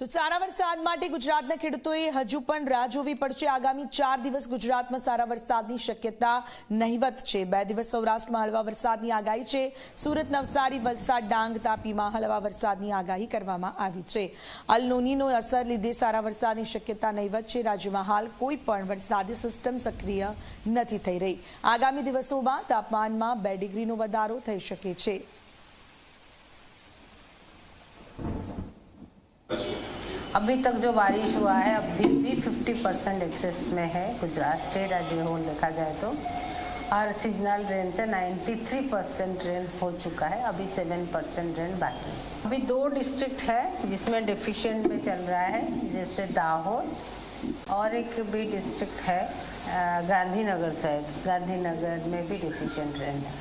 તો સારા વરસાદ માટે ગુજરાતના ખેડૂતોએ હજુ પણ રાહ જોવી પડશે. આગામી 4 દિવસ ગુજરાતમાં સારા વરસાદની શક્યતા નહીવત છે. 2 દિવસ સૌરાષ્ટ્રમાં હળવા વરસાદની આગાહી છે. સુરત, નવસારી, વલસાડ, ડાંગ, તાપીમાં હળવા વરસાદની આગાહી કરવામાં આવી છે. અલ નીનો અસર લીધે સારા વરસાદની શક્યતા નહીવત છે. રાજ્યમાં હાલ કોઈ પણ વરસાદી સિસ્ટમ સક્રિય નથી થઈ રહી. આગામી દિવસોમાં તાપમાનમાં 2 ડિગ્રીનો વધારો થઈ શકે છે. अभी तक जो बारिश हुआ है अभी भी 50% एक्सेस में है Gujarat state as a whole देखा जाए तो, और सीजनल रेन से 93% रेन हो चुका है. अभी 7% रेन बाकी. अभी 2 डिस्ट्रिक्ट है जिसमें डिफिशियंट में चल रहा है, जैसे दाहोद और एक भी डिस्ट्रिक्ट है गांधीनगर साइड. गांधीनगर में भी डिफिशियंट रेन है.